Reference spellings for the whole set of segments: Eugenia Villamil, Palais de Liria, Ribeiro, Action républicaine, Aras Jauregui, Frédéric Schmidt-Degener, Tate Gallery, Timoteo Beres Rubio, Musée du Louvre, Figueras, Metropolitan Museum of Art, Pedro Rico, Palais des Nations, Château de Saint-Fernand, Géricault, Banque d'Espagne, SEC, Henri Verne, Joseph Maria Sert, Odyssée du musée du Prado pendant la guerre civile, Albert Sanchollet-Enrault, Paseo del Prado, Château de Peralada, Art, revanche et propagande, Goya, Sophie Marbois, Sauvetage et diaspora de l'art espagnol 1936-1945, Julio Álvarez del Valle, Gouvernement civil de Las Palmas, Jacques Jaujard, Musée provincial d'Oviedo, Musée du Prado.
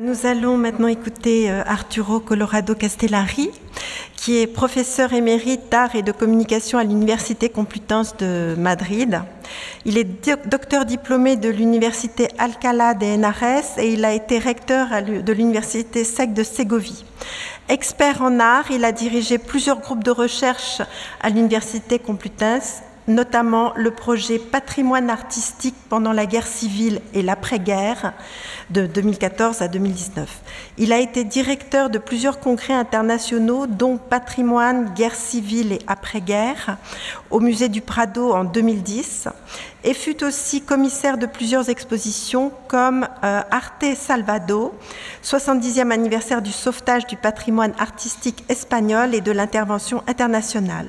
Nous allons maintenant écouter Arturo Colorado Castellari, qui est professeur émérite d'art et de communication à l'Université Complutense de Madrid. Il est docteur diplômé de l'Université Alcalá de Henares et il a été recteur de l'Université SEC de Ségovie. Expert en art, il a dirigé plusieurs groupes de recherche à l'Université Complutense, notamment le projet Patrimoine artistique pendant la guerre civile et l'après-guerre de 2014 à 2019. Il a été directeur de plusieurs congrès internationaux, dont Patrimoine, guerre civile et après-guerre, au musée du Prado en 2010, et fut aussi commissaire de plusieurs expositions comme Arte Salvado, 70e anniversaire du sauvetage du patrimoine artistique espagnol et de l'intervention internationale.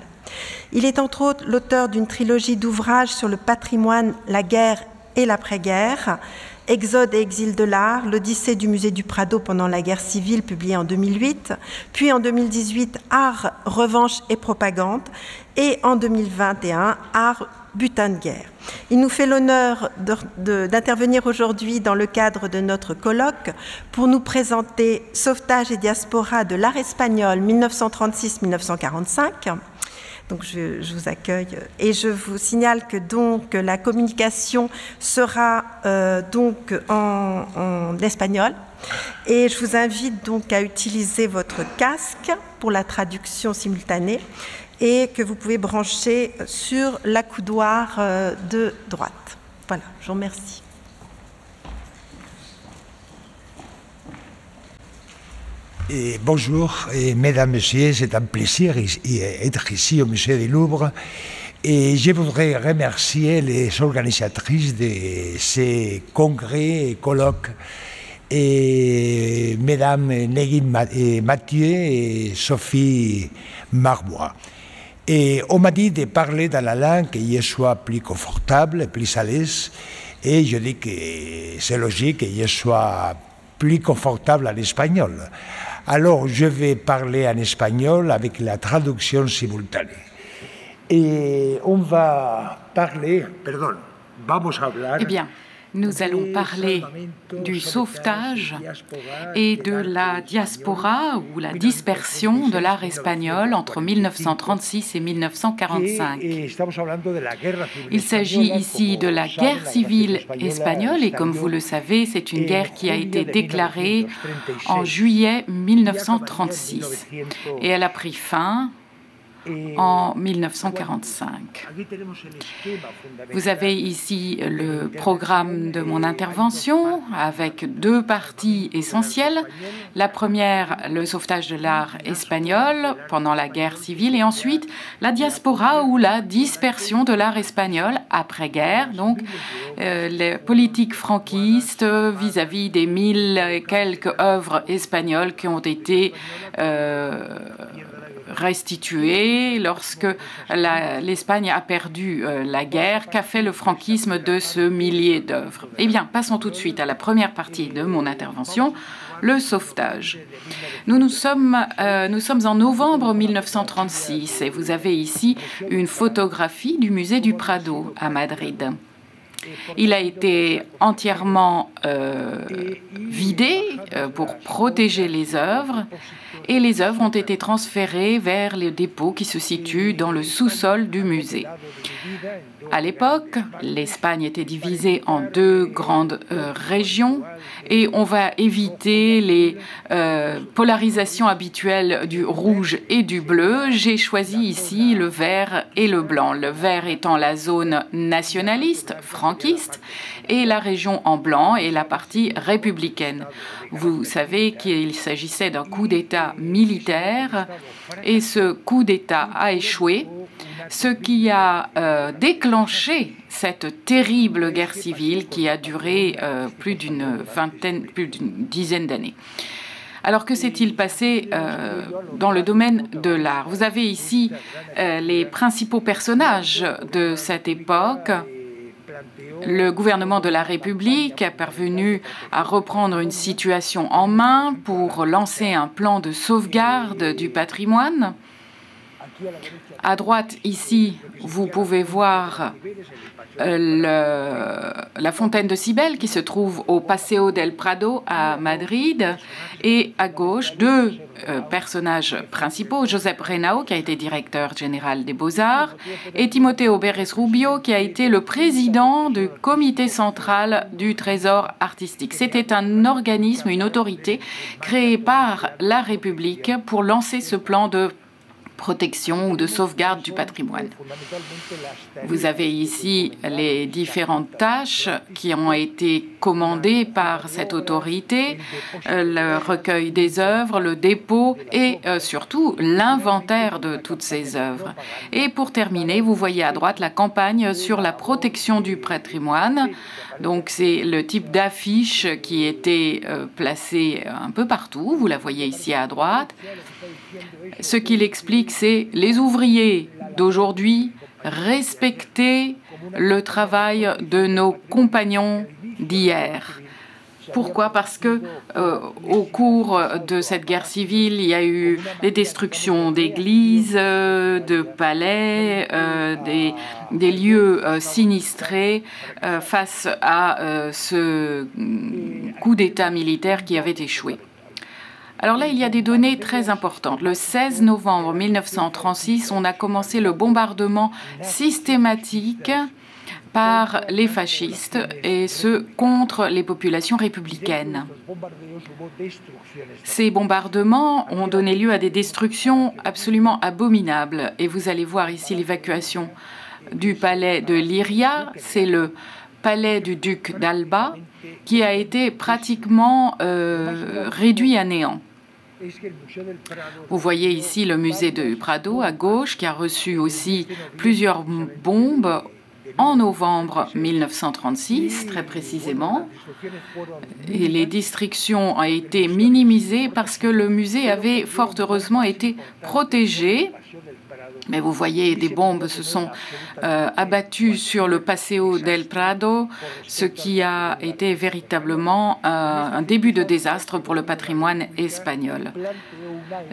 Il est entre autres l'auteur d'une trilogie d'ouvrages sur le patrimoine, la guerre et l'après-guerre, Exode et exil de l'art, l'Odyssée du musée du Prado pendant la guerre civile, publiée en 2008, puis en 2018, Art, revanche et propagande, et en 2021, Art, butin de guerre. Il nous fait l'honneur d'intervenir aujourd'hui dans le cadre de notre colloque pour nous présenter Sauvetage et diaspora de l'art espagnol 1936-1945. Donc je vous accueille et je vous signale que donc la communication sera donc en espagnol et je vous invite donc à utiliser votre casque pour la traduction simultanée et que vous pouvez brancher sur l'accoudoir de droite. Voilà, je vous remercie. Et bonjour, et mesdames, messieurs, c'est un plaisir d'être ici au Musée du Louvre. Et je voudrais remercier les organisatrices de ces congrès et colloques, et mesdames Négine et Mathieu et Sophie Marbois. Et on m'a dit de parler dans la langue que je sois plus confortable, plus à l'aise, et je dis que c'est logique que je sois plus confortable en espagnol. Alors, je vais parler en espagnol avec la traduction simultanée. Et on va parler... Pardon, vamos a hablar... Eh bien, nous allons parler du sauvetage et de la diaspora ou la dispersion de l'art espagnol entre 1936 et 1945. Il s'agit ici de la guerre civile espagnole et comme vous le savez, c'est une guerre qui a été déclarée en juillet 1936 et elle a pris fin en 1945. Vous avez ici le programme de mon intervention avec deux parties essentielles. La première, le sauvetage de l'art espagnol pendant la guerre civile et ensuite la diaspora ou la dispersion de l'art espagnol après-guerre, donc les politiques franquistes vis-à-vis des mille et quelques œuvres espagnoles qui ont été restituée lorsque l'Espagne a perdu la guerre. Qu'a fait le franquisme de ce millier d'œuvres? Eh bien, passons tout de suite à la première partie de mon intervention, le sauvetage. Nous sommes en novembre 1936 et vous avez ici une photographie du musée du Prado à Madrid. Il a été entièrement vidé pour protéger les œuvres et les œuvres ont été transférées vers les dépôts qui se situent dans le sous-sol du musée. À l'époque, l'Espagne était divisée en deux grandes régions et on va éviter les polarisations habituelles du rouge et du bleu. J'ai choisi ici le vert et le blanc, le vert étant la zone nationaliste, franquiste, et la région en blanc est la partie républicaine. Vous savez qu'il s'agissait d'un coup d'État militaire et ce coup d'État a échoué, ce qui a déclenché cette terrible guerre civile qui a duré plus d'une dizaine d'années. Alors, que s'est-il passé dans le domaine de l'art? Vous avez ici les principaux personnages de cette époque. Le gouvernement de la République est parvenu à reprendre une situation en main pour lancer un plan de sauvegarde du patrimoine. À droite, ici, vous pouvez voir la fontaine de Cybèle qui se trouve au Paseo del Prado à Madrid. Et à gauche, deux personnages principaux, Josep Renau, qui a été directeur général des Beaux-Arts, et Timoteo Beres Rubio, qui a été le président du comité central du Trésor artistique. C'était un organisme, une autorité créée par la République pour lancer ce plan de protection ou de sauvegarde du patrimoine. Vous avez ici les différentes tâches qui ont été commandées par cette autorité, le recueil des œuvres, le dépôt et surtout l'inventaire de toutes ces œuvres. Et pour terminer, vous voyez à droite la campagne sur la protection du patrimoine. Donc c'est le type d'affiche qui était placée un peu partout. Vous la voyez ici à droite. Ce qu'il explique, c'est les ouvriers d'aujourd'hui respecter le travail de nos compagnons d'hier. Pourquoi? Parce que au cours de cette guerre civile, il y a eu des destructions d'églises, de palais, des lieux sinistrés face à ce coup d'État militaire qui avait échoué. Alors là, il y a des données très importantes. Le 16 novembre 1936, on a commencé le bombardement systématique par les fascistes, et ce, contre les populations républicaines. Ces bombardements ont donné lieu à des destructions absolument abominables. Et vous allez voir ici l'évacuation du palais de Liria. C'est le palais du duc d'Alba, qui a été pratiquement réduit à néant. Vous voyez ici le musée du Prado à gauche, qui a reçu aussi plusieurs bombes en novembre 1936, très précisément. Et les destructions ont été minimisées parce que le musée avait fort heureusement été protégé. Mais vous voyez, des bombes se sont abattues sur le Paseo del Prado, ce qui a été véritablement un début de désastre pour le patrimoine espagnol.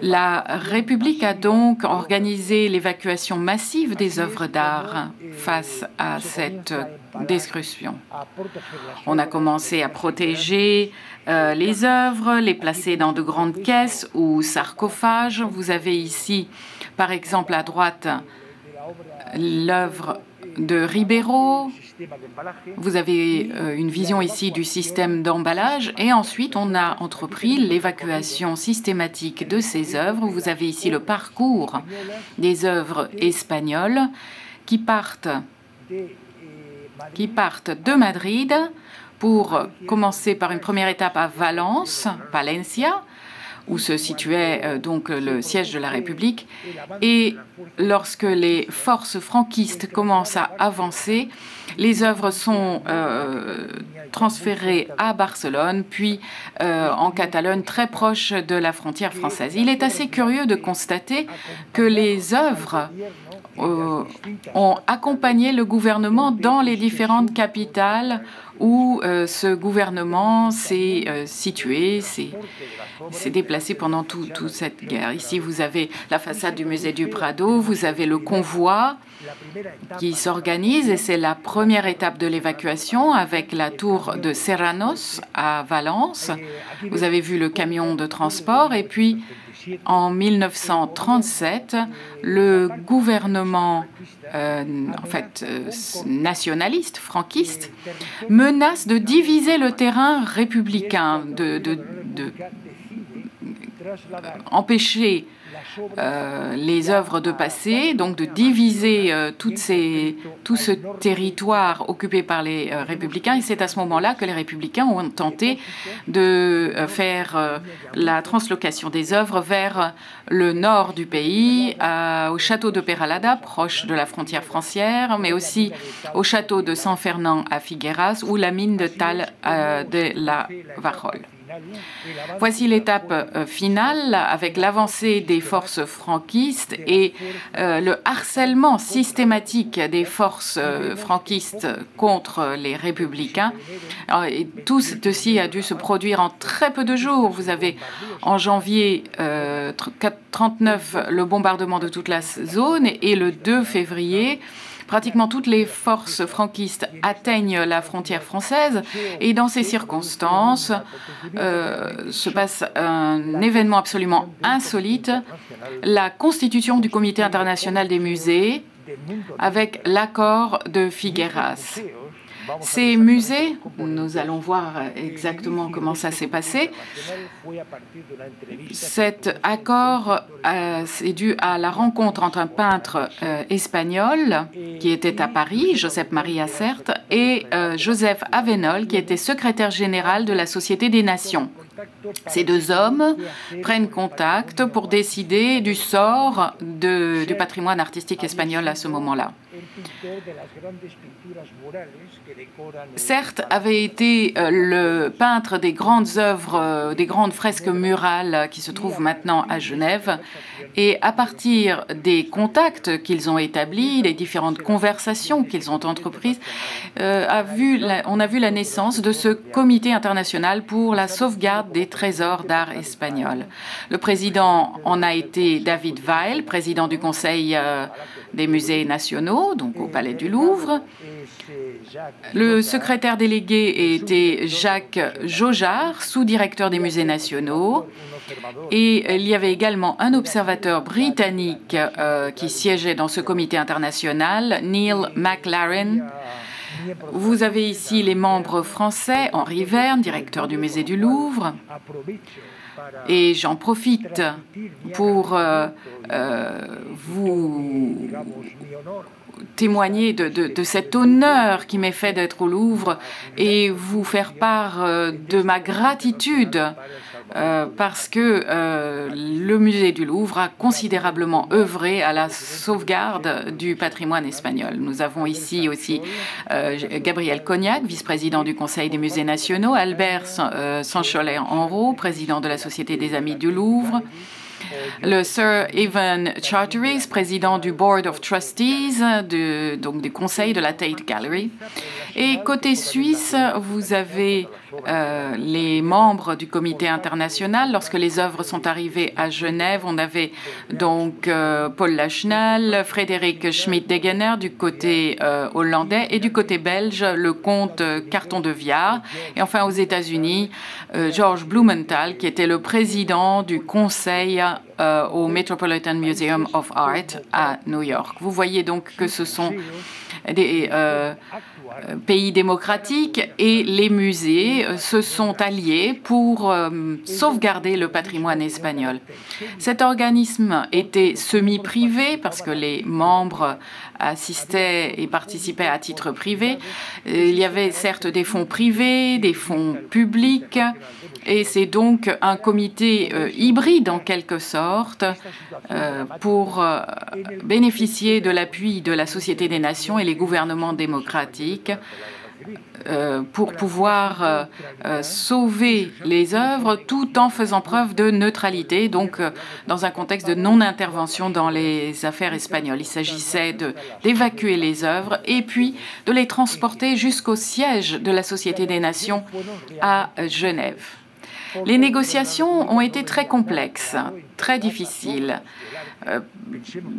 La République a donc organisé l'évacuation massive des œuvres d'art face à cette destruction. On a commencé à protéger les œuvres, les placer dans de grandes caisses ou sarcophages. Vous avez ici, par exemple, à droite, l'œuvre de Ribeiro. Vous avez une vision ici du système d'emballage. Et ensuite, on a entrepris l'évacuation systématique de ces œuvres. Vous avez ici le parcours des œuvres espagnoles qui partent de Madrid pour commencer par une première étape à Valence, Valencia, où se situait donc le siège de la République. Et lorsque les forces franquistes commencent à avancer, les œuvres sont transférées à Barcelone, puis en Catalogne, très proche de la frontière française. Il est assez curieux de constater que les œuvres ont accompagné le gouvernement dans les différentes capitales où ce gouvernement s'est situé, s'est déplacé pendant toute cette guerre. Ici, vous avez la façade du musée du Prado, vous avez le convoi qui s'organise, et c'est la première étape de l'évacuation avec la tour de Serranos à Valence. Vous avez vu le camion de transport, et puis en 1937, le gouvernement nationaliste, franquiste, menace de diviser le terrain républicain, empêcher les œuvres de passer, donc de diviser tout ce territoire occupé par les républicains. Et c'est à ce moment-là que les républicains ont tenté de faire la translocation des œuvres vers le nord du pays, au château de Peralada, proche de la frontière française, mais aussi au château de Saint-Fernand à Figueras ou la mine de Tal de la Vajol. Voici l'étape finale avec l'avancée des forces franquistes et le harcèlement systématique des forces franquistes contre les républicains. Et tout ceci a dû se produire en très peu de jours. Vous avez en janvier 1939 le bombardement de toute la zone et le 2 février, pratiquement toutes les forces franquistes atteignent la frontière française et dans ces circonstances se passe un événement absolument insolite, la constitution du Comité international des musées avec l'accord de Figueras. Ces musées, nous allons voir exactement comment ça s'est passé. Cet accord, c'est dû à la rencontre entre un peintre espagnol qui était à Paris, Josep Maria Sert, et Joseph Avenol, qui était secrétaire général de la Société des Nations. Ces deux hommes prennent contact pour décider du sort du patrimoine artistique espagnol à ce moment-là. Certes, avait été le peintre des grandes œuvres, des grandes fresques murales qui se trouvent maintenant à Genève. Et à partir des contacts qu'ils ont établis, des différentes conversations qu'ils ont entreprises, on a vu la naissance de ce comité international pour la sauvegarde des trésors d'art espagnol. Le président en a été David Weil, président du Conseil des musées nationaux, donc au Palais du Louvre. Le secrétaire délégué était Jacques Jaujard, sous-directeur des musées nationaux. Et il y avait également un observateur britannique qui siégeait dans ce comité international, Neil McLaren. Vous avez ici les membres français, Henri Verne, directeur du musée du Louvre. Et j'en profite pour vous témoigner de cet honneur qui m'est fait d'être au Louvre et vous faire part de ma gratitude parce que le musée du Louvre a considérablement œuvré à la sauvegarde du patrimoine espagnol. Nous avons ici aussi Gabriel Cognac, vice-président du Conseil des musées nationaux, Albert Sanchollet-Enrault, président de la Société des Amis du Louvre, le Sir Evan Charteris, président du Board of Trustees, donc du Conseil de la Tate Gallery. Et côté suisse, vous avez les membres du Comité international. Lorsque les œuvres sont arrivées à Genève, on avait donc Paul Lachenal, Frédéric Schmidt-Degener du côté hollandais et du côté belge, le comte Carton de Viard. Et enfin aux États-Unis, George Blumenthal, qui était le président du Conseil au Metropolitan Museum of Art à New York. Vous voyez donc que ce sont des pays démocratiques et les musées se sont alliés pour sauvegarder le patrimoine espagnol. Cet organisme était semi-privé parce que les membres assistaient et participaient à titre privé. Il y avait certes des fonds privés, des fonds publics, et c'est donc un comité hybride en quelque sorte pour bénéficier de l'appui de la Société des Nations et les gouvernements démocratiques pour pouvoir sauver les œuvres tout en faisant preuve de neutralité, donc dans un contexte de non-intervention dans les affaires espagnoles. Il s'agissait d'évacuer les œuvres et puis de les transporter jusqu'au siège de la Société des Nations à Genève. Les négociations ont été très complexes, très difficiles.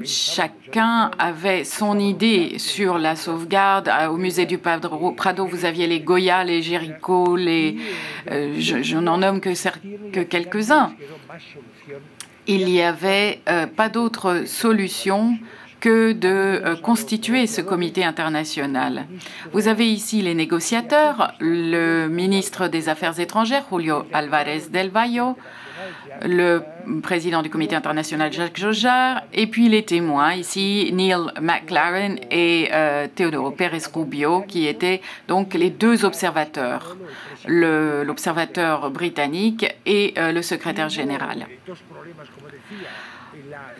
Chacun avait son idée sur la sauvegarde. Au musée du Prado, vous aviez les Goya, les Géricault, je n'en nomme que quelques-uns. Il n'y avait pas d'autre solution que de constituer ce comité international. Vous avez ici les négociateurs, le ministre des Affaires étrangères, Julio Álvarez del Valle, le président du comité international, Jacques Jaujard, et puis les témoins, ici Neil McLaren et Teodoro Pérez Rubio, qui étaient donc les deux observateurs, l'observateur britannique et le secrétaire général.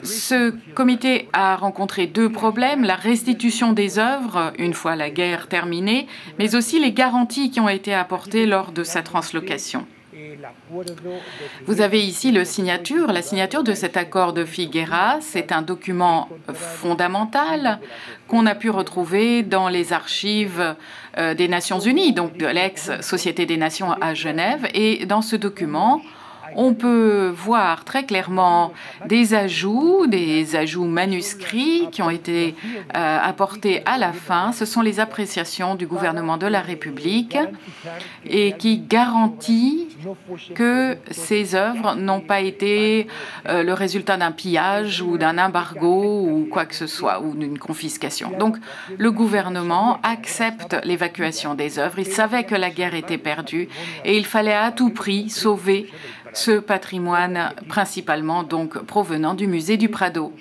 Ce comité a rencontré deux problèmes, la restitution des œuvres, une fois la guerre terminée, mais aussi les garanties qui ont été apportées lors de sa translocation. Vous avez ici la signature de cet accord de Figueras. C'est un document fondamental qu'on a pu retrouver dans les archives des Nations Unies, donc de l'ex-Société des Nations à Genève. Et dans ce document, on peut voir très clairement des ajouts manuscrits qui ont été apportés à la fin. Ce sont les appréciations du gouvernement de la République et qui garantit que ces œuvres n'ont pas été le résultat d'un pillage ou d'un embargo ou quoi que ce soit, ou d'une confiscation. Donc le gouvernement accepte l'évacuation des œuvres. Il savait que la guerre était perdue et il fallait à tout prix sauver ce patrimoine principalement donc provenant du musée du Prado.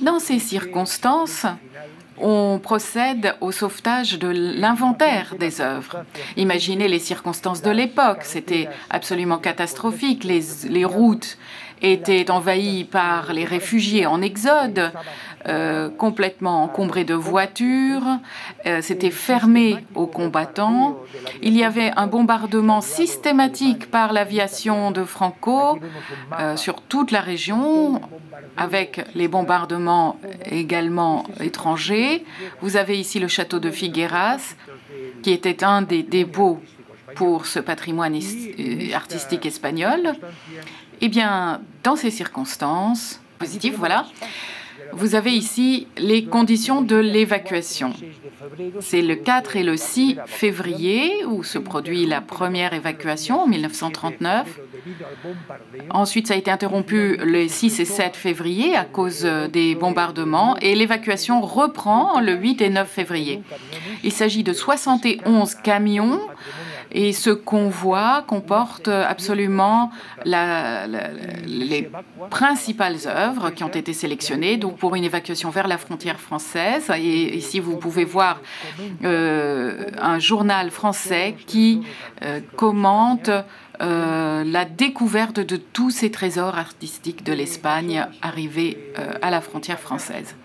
Dans ces circonstances, on procède au sauvetage de l'inventaire des œuvres. Imaginez les circonstances de l'époque, c'était absolument catastrophique. Les routes étaient envahies par les réfugiés en exode, complètement encombrés de voitures, c'était fermé aux combattants. Il y avait un bombardement systématique par l'aviation de Franco sur toute la région, avec les bombardements également étrangers. Vous avez ici le château de Figueras, qui était un des dépôts pour ce patrimoine artistique espagnol. Eh bien, dans ces circonstances positives, voilà, vous avez ici les conditions de l'évacuation. C'est le 4 et le 6 février où se produit la première évacuation en 1939. Ensuite, ça a été interrompu les 6 et 7 février à cause des bombardements et l'évacuation reprend le 8 et 9 février. Il s'agit de 71 camions. Et ce convoi comporte absolument les principales œuvres qui ont été sélectionnées donc pour une évacuation vers la frontière française. Et ici, vous pouvez voir un journal français qui commente la découverte de tous ces trésors artistiques de l'Espagne arrivés à la frontière française.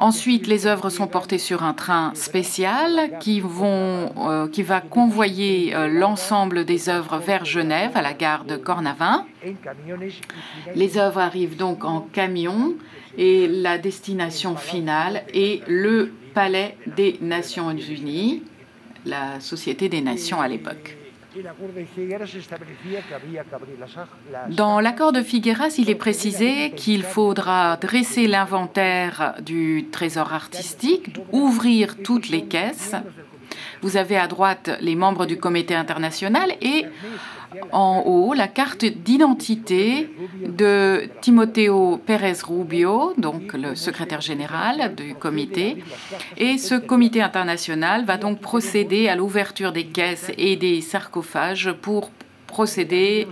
Ensuite, les œuvres sont portées sur un train spécial qui va convoyer l'ensemble des œuvres vers Genève, à la gare de Cornavin. Les œuvres arrivent donc en camion et la destination finale est le Palais des Nations Unies, la Société des Nations à l'époque. Dans l'accord de Figueras, il est précisé qu'il faudra dresser l'inventaire du trésor artistique, ouvrir toutes les caisses. Vous avez à droite les membres du comité international et en haut la carte d'identité de Timoteo Beres Rubio, donc le secrétaire général du comité. Et ce comité international va donc procéder à l'ouverture des caisses et des sarcophages pour procéder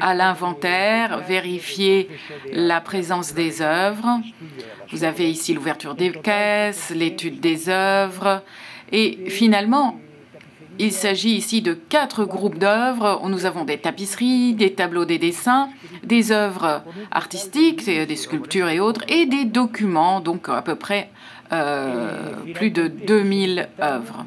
à l'inventaire, vérifier la présence des œuvres. Vous avez ici l'ouverture des caisses, l'étude des œuvres. Et finalement, il s'agit ici de 4 groupes d'œuvres. Nous avons des tapisseries, des tableaux, des dessins, des œuvres artistiques, des sculptures et autres, et des documents, donc à peu près plus de 2000 œuvres.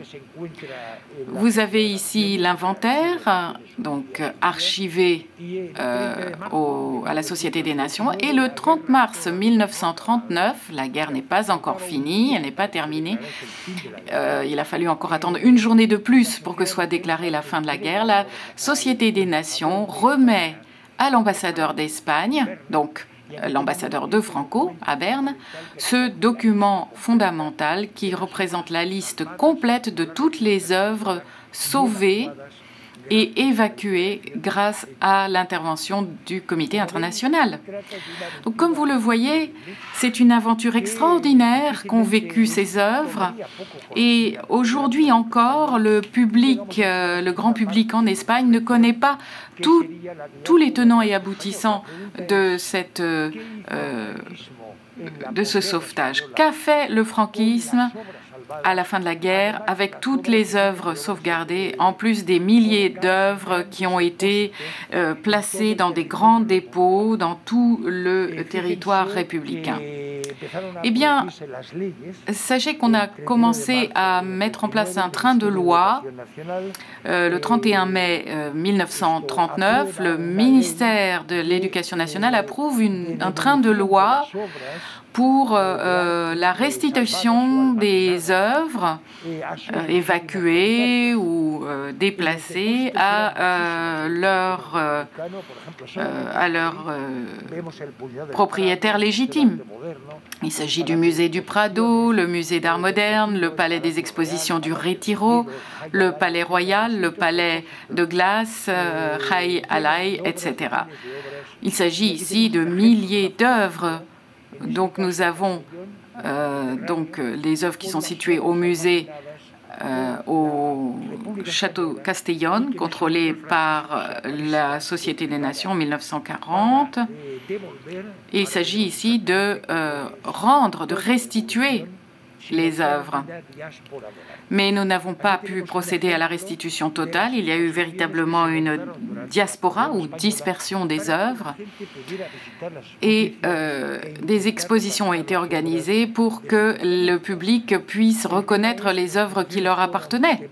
Vous avez ici l'inventaire, donc archivé à la Société des Nations. Et le 30 mars 1939, la guerre n'est pas encore finie, elle n'est pas terminée. Il a fallu encore attendre une journée de plus pour que soit déclarée la fin de la guerre. La Société des Nations remet à l'ambassadeur d'Espagne, donc l'ambassadeur de Franco à Berne, ce document fondamental qui représente la liste complète de toutes les œuvres sauvées et évacuées grâce à l'intervention du comité international. Donc, comme vous le voyez, c'est une aventure extraordinaire qu'ont vécu ces œuvres. Et aujourd'hui encore, le grand public en Espagne ne connaît pas tous les tenants et aboutissants de ce sauvetage. Qu'a fait le franquisme à la fin de la guerre, avec toutes les œuvres sauvegardées, en plus des milliers d'œuvres qui ont été placées dans des grands dépôts dans tout le territoire républicain. Eh bien, sachez qu'on a commencé à mettre en place un train de loi le 31 mai 1939. Le ministère de l'Éducation nationale approuve un train de loi pour la restitution des œuvres évacuées ou déplacées à leur propriétaire légitime. Il s'agit du musée du Prado, le musée d'art moderne, le palais des expositions du Retiro, le palais royal, le palais de glace, Jai Alai, etc. Il s'agit ici de milliers d'œuvres. Donc nous avons les œuvres qui sont situées au musée au château Castellón, contrôlé par la Société des Nations en 1940. Et il s'agit ici de restituer les œuvres. Mais nous n'avons pas pu procéder à la restitution totale. Il y a eu véritablement une diaspora ou dispersion des œuvres. Et des expositions ont été organisées pour que le public puisse reconnaître les œuvres qui leur appartenaient.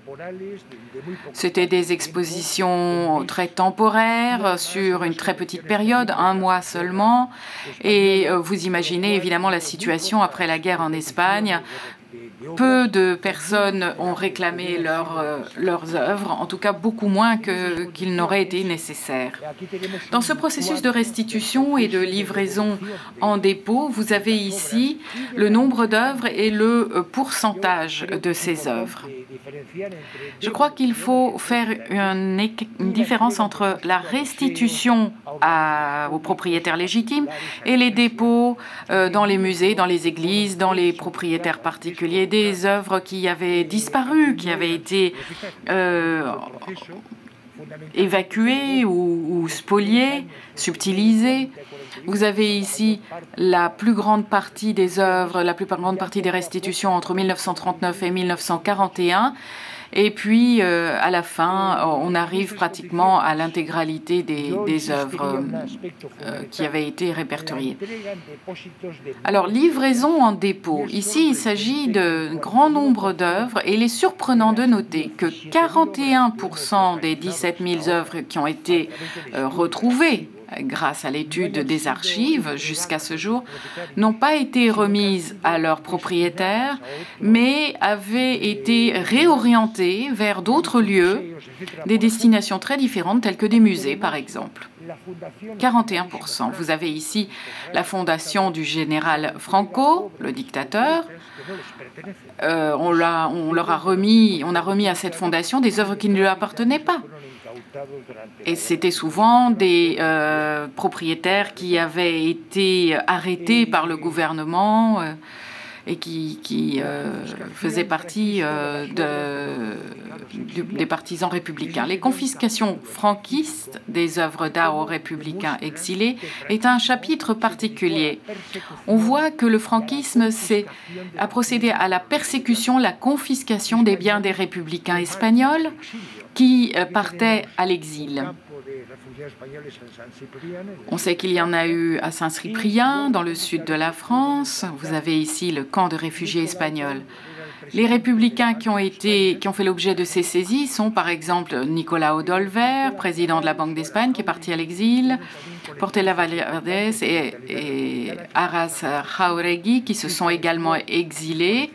C'était des expositions très temporaires, sur une très petite période, un mois seulement. Et vous imaginez évidemment la situation après la guerre en Espagne. Peu de personnes ont réclamé leurs œuvres, en tout cas beaucoup moins qu'il n'aurait été nécessaire. Dans ce processus de restitution et de livraison en dépôt, vous avez ici le nombre d'œuvres et le pourcentage de ces œuvres. Je crois qu'il faut faire une différence entre la restitution aux propriétaires légitimes et les dépôts dans les musées, dans les églises, dans les propriétaires particuliers, des œuvres qui avaient disparu, qui avaient été évacuées ou spoliées, subtilisées. Vous avez ici la plus grande partie des œuvres, la plus grande partie des restitutions entre 1939 et 1941. Et puis, à la fin, on arrive pratiquement à l'intégralité des œuvres qui avaient été répertoriées. Alors, livraison en dépôt. Ici, il s'agit d'un grand nombre d'œuvres et il est surprenant de noter que 41% des 17 000 œuvres qui ont été retrouvées grâce à l'étude des archives jusqu'à ce jour, n'ont pas été remises à leurs propriétaires, mais avaient été réorientées vers d'autres lieux, des destinations très différentes, telles que des musées, par exemple. 41%. Vous avez ici la fondation du général Franco, le dictateur. On a remis à cette fondation des œuvres qui ne lui appartenaient pas. Et c'était souvent des propriétaires qui avaient été arrêtés par le gouvernement et qui faisaient partie des partisans républicains. Les confiscations franquistes des œuvres d'art aux républicains exilés est un chapitre particulier. On voit que le franquisme a procédé à la persécution, la confiscation des biens des républicains espagnols qui partaient à l'exil. On sait qu'il y en a eu à Saint-Cyprien, dans le sud de la France. Vous avez ici le camp de réfugiés espagnols. Les républicains qui ont fait l'objet de ces saisies sont, par exemple, Nicolas Odolver, président de la Banque d'Espagne, qui est parti à l'exil, Portela Valverde et Aras Jauregui, qui se sont également exilés.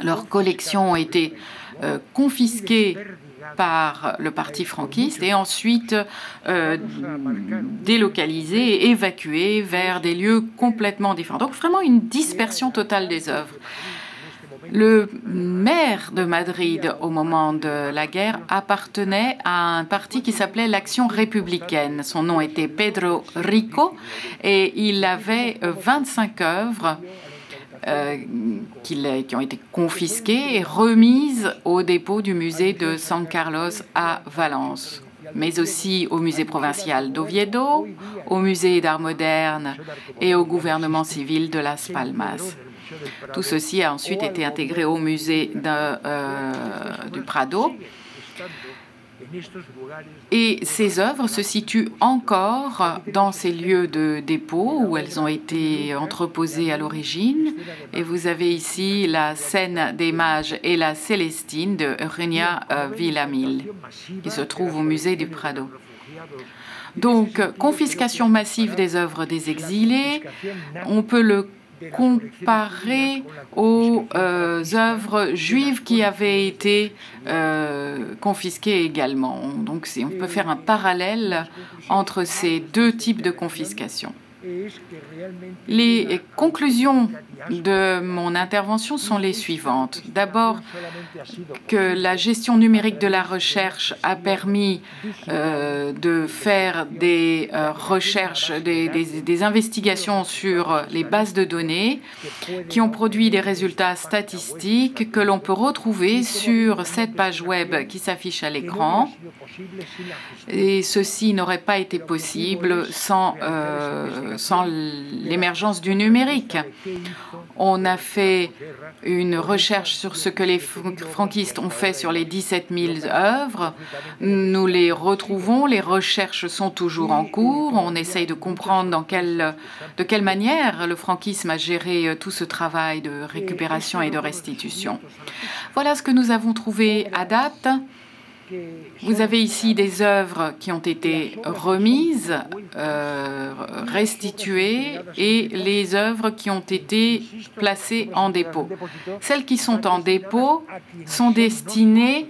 Leurs collections ont été confisquées par le parti franquiste et ensuite délocalisé, évacué vers des lieux complètement différents. Donc vraiment une dispersion totale des œuvres. Le maire de Madrid, au moment de la guerre, appartenait à un parti qui s'appelait l'Action républicaine. Son nom était Pedro Rico et il avait 25 œuvres qui ont été confisquées et remises au dépôt du musée de San Carlos à Valence, mais aussi au musée provincial d'Oviedo, au musée d'art moderne et au gouvernement civil de Las Palmas. Tout ceci a ensuite été intégré au musée du Prado. Et ces œuvres se situent encore dans ces lieux de dépôt où elles ont été entreposées à l'origine. Et vous avez ici la Scène des Mages et la Célestine de Eugenia Villamil, qui se trouve au musée du Prado. Donc, confiscation massive des œuvres des exilés, on peut le comparé aux œuvres juives qui avaient été confisquées également. Donc on peut faire un parallèle entre ces deux types de confiscation. Les conclusions de mon intervention sont les suivantes. D'abord, que la gestion numérique de la recherche a permis de faire des recherches, des investigations sur les bases de données qui ont produit des résultats statistiques que l'on peut retrouver sur cette page web qui s'affiche à l'écran. Et ceci n'aurait pas été possible sans l'émergence du numérique. On a fait une recherche sur ce que les franquistes ont fait sur les 17 000 œuvres. Nous les retrouvons, les recherches sont toujours en cours. On essaye de comprendre de quelle manière le franquisme a géré tout ce travail de récupération et de restitution. Voilà ce que nous avons trouvé à date. Vous avez ici des œuvres qui ont été remises, restituées, et les œuvres qui ont été placées en dépôt. Celles qui sont en dépôt sont destinées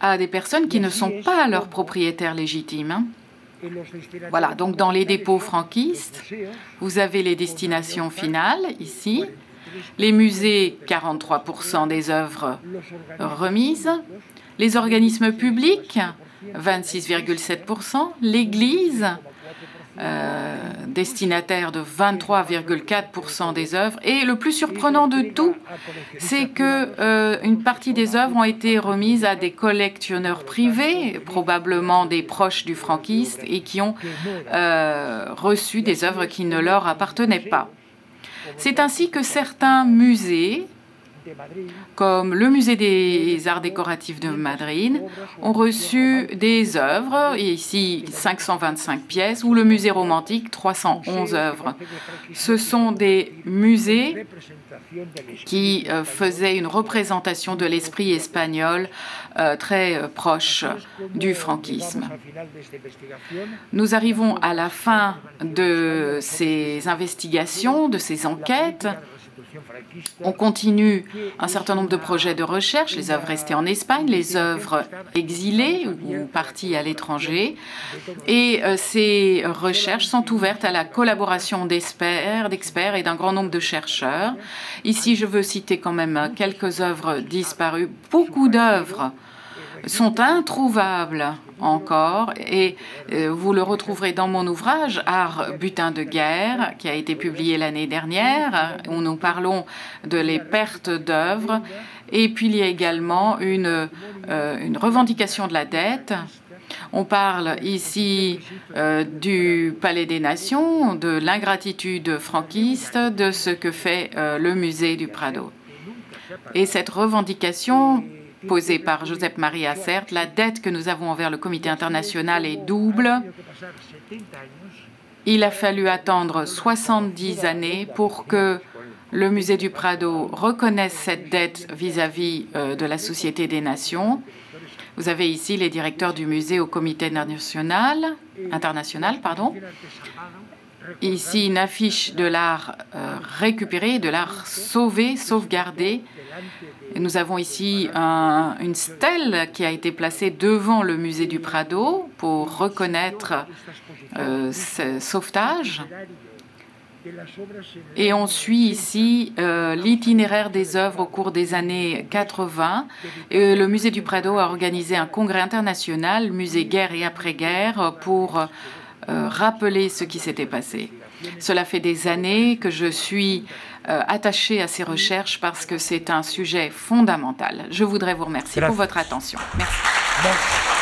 à des personnes qui ne sont pas leurs propriétaires légitimes. Voilà, donc dans les dépôts franquistes, vous avez les destinations finales, ici. Les musées, 43% des œuvres remises. Les organismes publics, 26,7%. L'Église, destinataire de 23,4% des œuvres. Et le plus surprenant de tout, c'est que une partie des œuvres ont été remises à des collectionneurs privés, probablement des proches du franquiste, et qui ont reçu des œuvres qui ne leur appartenaient pas. C'est ainsi que certains musées, comme le musée des arts décoratifs de Madrid, ont reçu des œuvres, et ici 525 pièces, ou le musée romantique, 311 œuvres. Ce sont des musées qui faisaient une représentation de l'esprit espagnol très proche du franquisme. Nous arrivons à la fin de ces investigations, de ces enquêtes. On continue un certain nombre de projets de recherche, les œuvres restées en Espagne, les œuvres exilées ou parties à l'étranger. Et ces recherches sont ouvertes à la collaboration d'experts et d'un grand nombre de chercheurs. Ici, je veux citer quand même quelques œuvres disparues. Beaucoup d'œuvres sont introuvables encore, et vous le retrouverez dans mon ouvrage, Art, butin de guerre, qui a été publié l'année dernière, où nous parlons de les pertes d'œuvres. Et puis il y a également une revendication de la dette. On parle ici du Palais des Nations, de l'ingratitude franquiste, de ce que fait le musée du Prado. Et cette revendication posée par Joseph Maria Sert, la dette que nous avons envers le comité international est double. Il a fallu attendre 70 années pour que le musée du Prado reconnaisse cette dette vis-à-vis de la Société des Nations. Vous avez ici les directeurs du musée au comité international. Ici, une affiche de l'art récupéré, de l'art sauvé, sauvegardé. Nous avons ici une stèle qui a été placée devant le musée du Prado pour reconnaître ce sauvetage. Et on suit ici l'itinéraire des œuvres au cours des années 80. Et le musée du Prado a organisé un congrès international, musée guerre et après-guerre, pour rappeler ce qui s'était passé. Cela fait des années que je suis attachée à ces recherches parce que c'est un sujet fondamental. Je voudrais vous remercier pour votre attention. Merci. Merci.